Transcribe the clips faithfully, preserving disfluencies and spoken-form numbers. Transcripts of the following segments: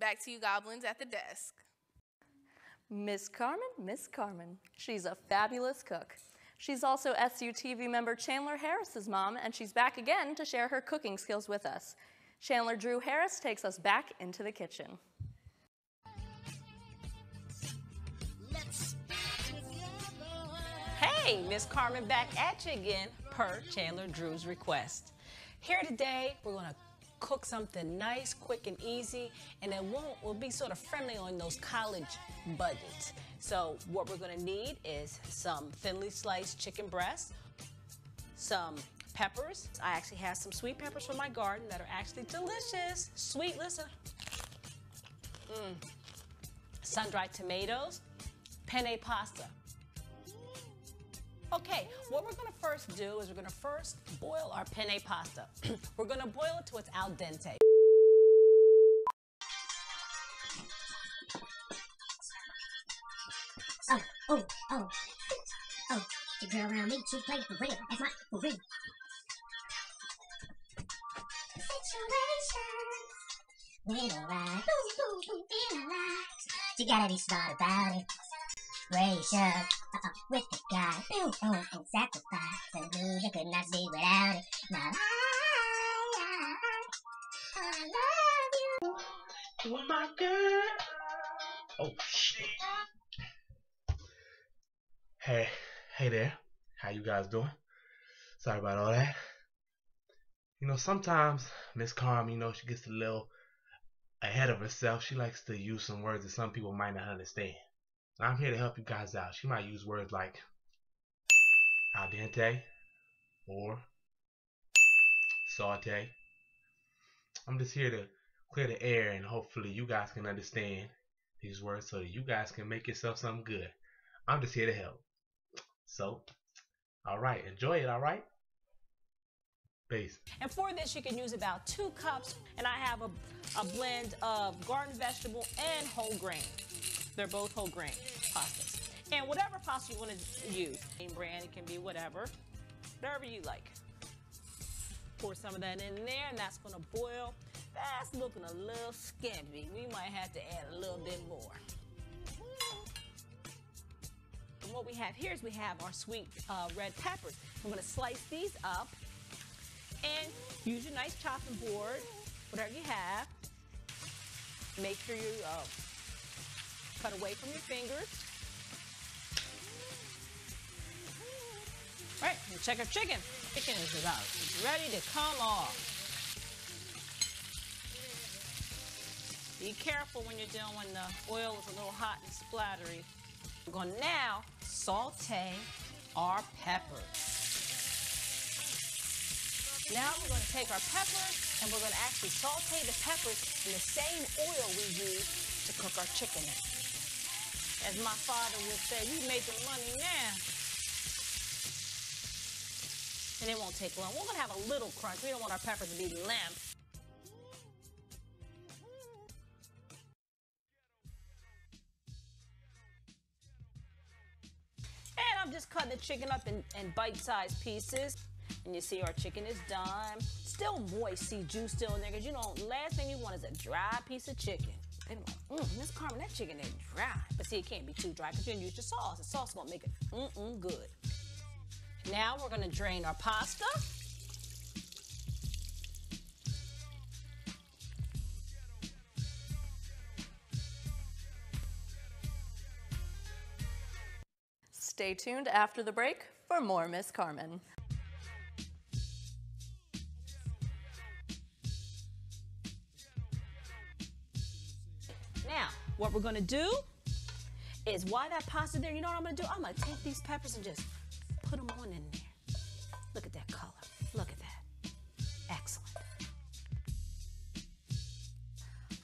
Back to you goblins at the desk. Miz Carmen, Miz Carmen. She's a fabulous cook. She's also S U T V member Chandler Harris's mom, and she's back again to share her cooking skills with us. Chandler Drew Harris takes us back into the kitchen. Let's hey, Miz Carmen back at you again, per Chandler Drew's request. Here today, we're gonna cook something nice, quick, and easy, and it won't will be sort of friendly on those college budgets. So what we're gonna need is some thinly sliced chicken breast, some peppers. I actually have some sweet peppers from my garden that are actually delicious. Sweet, listen. Mm. Sun-dried tomatoes, penne pasta. Okay, what we're gonna first do is we're gonna first boil our penne pasta. We're gonna boil it till it's al dente. Oh, oh, oh, oh, the girl around me, she's playing for real, that's not for real. Situations, when I feel alive, you gotta be smart about it. Raise up, uh-uh, with the guy, build on and sacrifice. The loser could not be without it. Now I, I, I love you. Oh my girl. Oh shit. Hey, hey there. How you guys doing? Sorry about all that. You know, sometimes Miss Carmen, you know, she gets a little ahead of herself. She likes to use some words that some people might not understand. I'm here to help you guys out. She might use words like al dente or sauté. I'm just here to clear the air, and hopefully you guys can understand these words so that you guys can make yourself something good. I'm just here to help. So, alright, enjoy it, alright? Peace. And for this, you can use about two cups, and I have a, a blend of garden vegetable and whole grain. They're both whole grain pastas. And whatever pasta you want to use, name brand, it can be whatever, whatever you like. Pour some of that in there, and that's going to boil. That's looking a little skimpy. We might have to add a little bit more. And what we have here is we have our sweet uh, red peppers. We're going to slice these up, and use your nice chopping board, whatever you have. Make sure you... Uh, Cut away from your fingers. All right, we'll check our chicken. Chicken is about ready to come off. Be careful when you're dealing when the oil is a little hot and splattery. We're going to now saute our peppers. Now we're going to take our peppers and we're going to actually saute the peppers in the same oil we use to cook our chicken in. As my father would say, we making money now. And it won't take long. We're gonna have a little crunch. We don't want our peppers to be limp. And I'm just cutting the chicken up in, in bite-sized pieces. And you see our chicken is done. Still moist, see juice still in there, because you know, last thing you want is a dry piece of chicken. Mm, Miss Carmen, that chicken is dry. But see, it can't be too dry because you're gonna use your sauce. The sauce won't make it mm-mm good. Now we're gonna drain our pasta. Stay tuned after the break for more Miss Carmen. What we're gonna do is, while that pasta there, you know what I'm gonna do? I'm gonna take these peppers and just put them on in there. Look at that color, look at that. Excellent.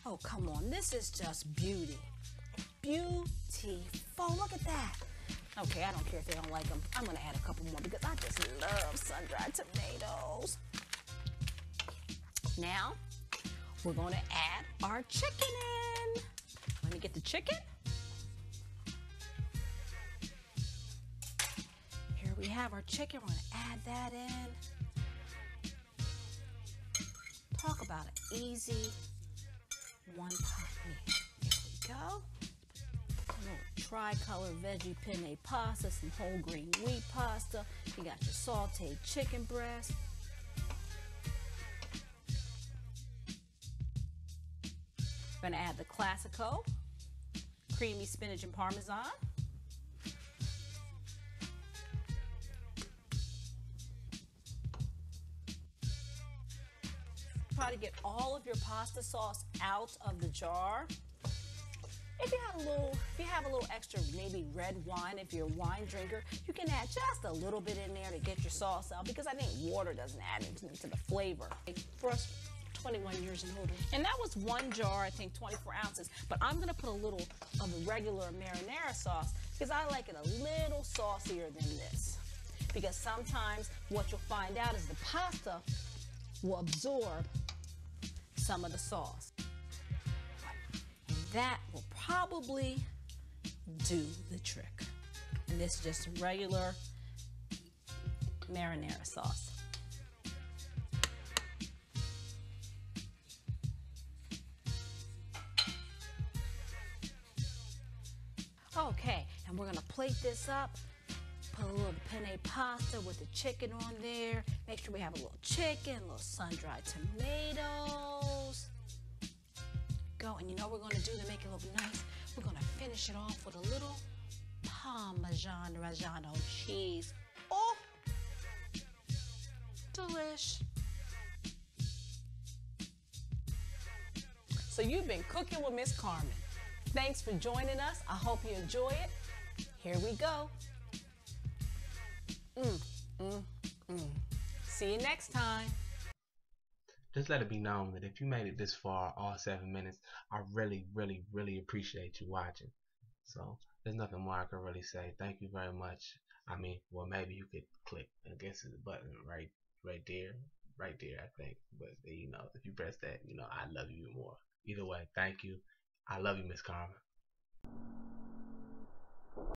Oh, come on, this is just beauty. Beautiful, look at that. Okay, I don't care if they don't like them. I'm gonna add a couple more because I just love sun-dried tomatoes. Now, we're gonna add our chicken in. Let me get the chicken. Here we have our chicken. We're gonna add that in. Talk about an easy one pot meal. tri-color veggie penne pasta, some whole grain wheat pasta. You got your sauteed chicken breast. We're gonna add the Classico, creamy spinach and Parmesan. Try to get all of your pasta sauce out of the jar. If you have a little, if you have a little extra, maybe red wine, if you're a wine drinker, you can add just a little bit in there to get your sauce out, because I think water doesn't add into the flavor. For us, twenty-one years and older. And that was one jar, I think, twenty-four ounces. But I'm gonna put a little of the regular marinara sauce, because I like it a little saucier than this. Because sometimes what you'll find out is the pasta will absorb some of the sauce. And that will probably do the trick. And this is just regular marinara sauce. Okay, and we're gonna plate this up. Put a little penne pasta with the chicken on there. Make sure we have a little chicken, a little sun-dried tomatoes. Go, and you know what we're gonna do to make it look nice? We're gonna finish it off with a little Parmesan Reggiano cheese. Oh, delish. So you've been cooking with Miz Carmen. Thanks for joining us. I hope you enjoy it. Here we go. Mm, mm, mm. See you next time. Just let it be known that if you made it this far, all seven minutes, I really, really, really appreciate you watching. So there's nothing more I can really say. Thank you very much. I mean, well, maybe you could click, I guess, the button right, right there, right there, I think. But you know, if you press that, you know, I love you more. Either way, thank you. I love you, Miz Carmen.